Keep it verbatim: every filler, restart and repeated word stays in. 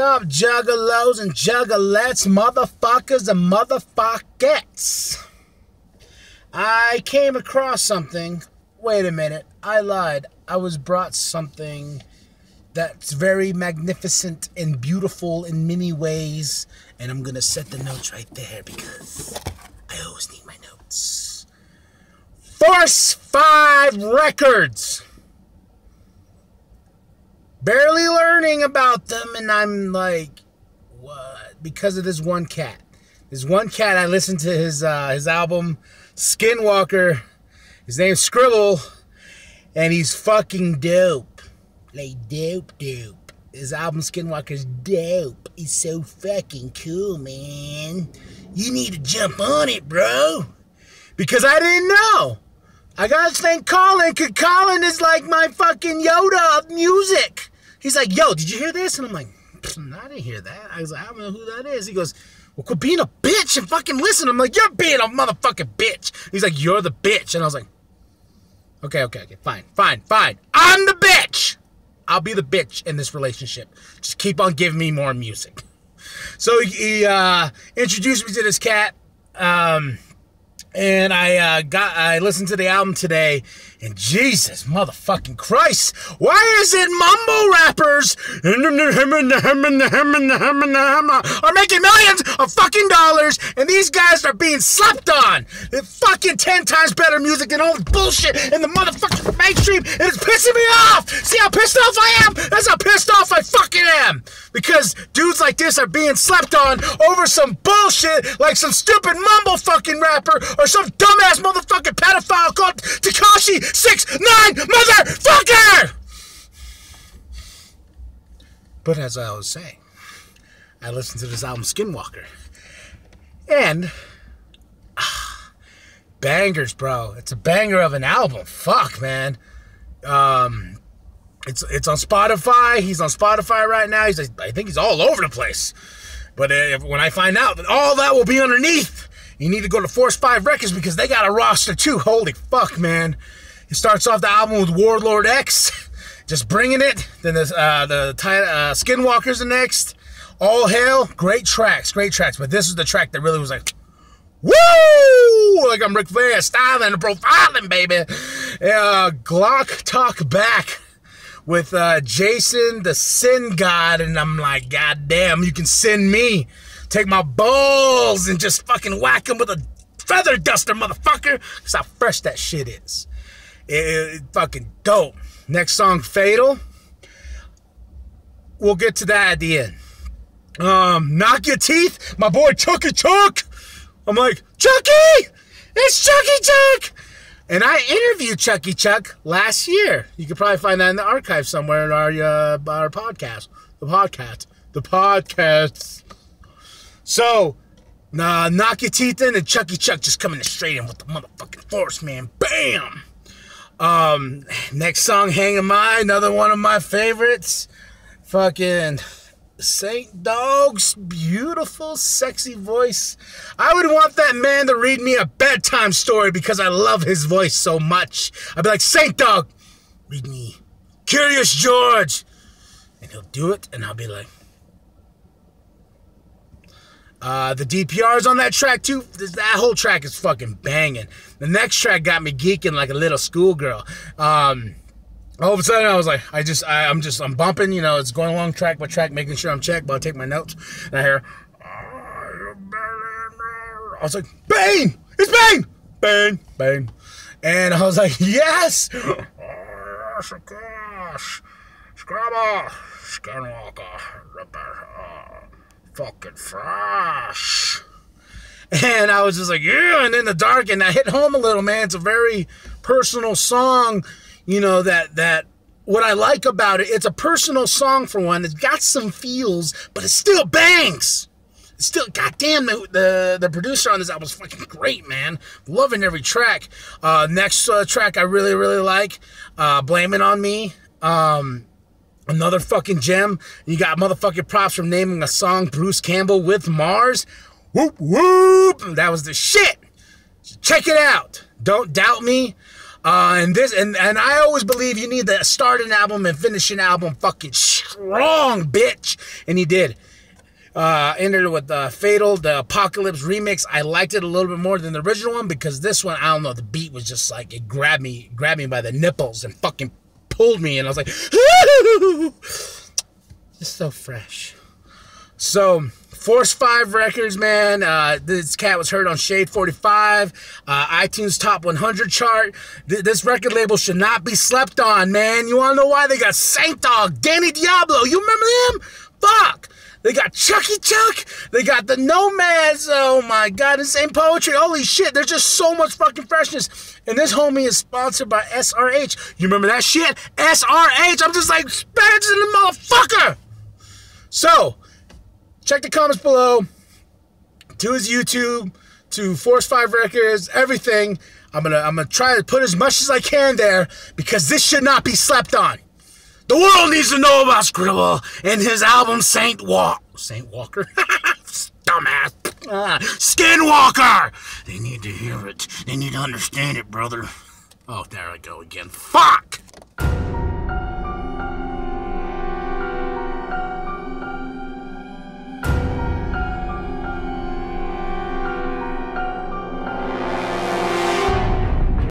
up, juggalos and juggalettes, motherfuckers and motherfuckettes? I came across something. Wait a minute, I lied. I was brought something that's very magnificent and beautiful in many ways. And I'm going to set the notes right there because I always need my notes. Force five Records. Barely learning about them, and I'm like, what? Because of this one cat. This one cat, I listened to his uh, his album, Skinwalker. His name's Skribbal, and he's fucking dope. Like, dope, dope. His album, Skinwalker's dope. It's so fucking cool, man. You need to jump on it, bro. Because I didn't know. I gotta thank Colin, because Colin is like my fucking Yoda of music. He's like, yo, did you hear this? And I'm like, I didn't hear that. I was like, I don't know who that is. He goes, well, quit being a bitch and fucking listen. I'm like, you're being a motherfucking bitch. He's like, you're the bitch. And I was like, okay, okay, okay, fine, fine, fine. I'm the bitch. I'll be the bitch in this relationship. Just keep on giving me more music. So he uh, introduced me to this cat. Um... And I uh, got I listened to the album today, and Jesus motherfucking Christ, why is it mumble rappers are making millions of fucking dollars, and these guys are being slept on? They're fucking ten times better music than all the bullshit in the motherfucking mainstream, and it's pissing me off. See how pissed off I am? That's how pissed off I fucking am. Because dudes like this are being slept on over some bullshit like some stupid mumble fucking rapper or some dumbass motherfucking pedophile called Tekashi six nine motherfucker! But as I was saying, I listened to this album Skinwalker. And ah, bangers, bro. It's a banger of an album. Fuck, man. Um It's it's on Spotify. He's on Spotify right now. He's like, I think he's all over the place. But if, when I find out that all that will be underneath, you need to go to Force five Records because they got a roster too. Holy fuck, man! He starts off the album with Warlord X, just bringing it. Then the uh, the uh, Skinwalker's the next. All Hail, great tracks, great tracks. But this is the track that really was like, woo! Like I'm Ric Flair, styling and profiling, baby. Uh, Glock Talk Back. With uh, Jaysin, the Sin God, and I'm like, God damn, you can send me. Take my balls and just fucking whack them with a feather duster, motherfucker. That's how fresh that shit is. It, it, it fucking dope. Next song, Fatal. We'll get to that at the end. Um, knock your teeth. My boy Chucky Chuck. I'm like, Chucky! It's Chucky Chuck! And I interviewed Chucky Chuck last year. You could probably find that in the archive somewhere in our uh, our podcast, the podcast, the podcast. So, nah, knock your teeth in, and Chucky Chuck just coming straight in with the motherfucking force, man. Bam. Um, next song, "Hang 'Em High," another one of my favorites. Fucking Saint Dog's beautiful, sexy voice. I would want that man to read me a bedtime story because I love his voice so much. I'd be like, Saint Dog, read me Curious George. And he'll do it, and I'll be like... Uh, the D P R's on that track, too. That whole track is fucking banging. The next track got me geeking like a little schoolgirl. Um... All of a sudden, I was like, I just, I, I'm just, I'm bumping, you know, it's going along track by track, making sure I'm checked, but I take my notes, and I hear, I was like, Bane! It's Bane! Bane, Bane. And I was like, yes! Oh, yes, of course. Skribbal, Skinwalker, Ripper, oh, fucking fresh. And I was just like, yeah, and in the dark, and I hit home a little, man. It's a very personal song. You know, that, that what I like about it, it's a personal song for one. It's got some feels, but it still bangs. It's still, goddamn, the, the, the producer on this album is fucking great, man. Loving every track. Uh, next uh, track I really, really like, uh, Blame It On Me. Um, another fucking gem. You got motherfucking props from naming a song Bruce Campbell with Mars. Whoop, whoop. That was the shit. Check it out. Don't Doubt Me. Uh, and this, and, and I always believe you need to start an album and finish an album fucking strong, bitch. And he did. Uh, ended with uh, Fatal, the Apocalypse remix. I liked it a little bit more than the original one because this one, I don't know, the beat was just like, it grabbed me, grabbed me by the nipples and fucking pulled me. And I was like, ooh! Just so fresh. So, Force five Records, man. Uh, this cat was heard on Shade forty-five, uh, iTunes Top one hundred chart. Th this record label should not be slept on, man. You want to know why? They got Saint Dog, Danny Diablo. You remember them? Fuck. They got Chucky Chuck. They got the Nomads. Oh, my God. Insane poetry. Holy shit. There's just so much fucking freshness. And this homie is sponsored by S R H. You remember that shit? S R H. I'm just like, spazzing the motherfucker. So, check the comments below, to his YouTube, to Force five Records, everything. I'm gonna, I'm gonna try to put as much as I can there because this should not be slept on. The world needs to know about Skribbal and his album Saint Walk, Saint Walker, dumbass, ah, Skinwalker. They need to hear it. They need to understand it, brother. Oh, there I go again. Fuck.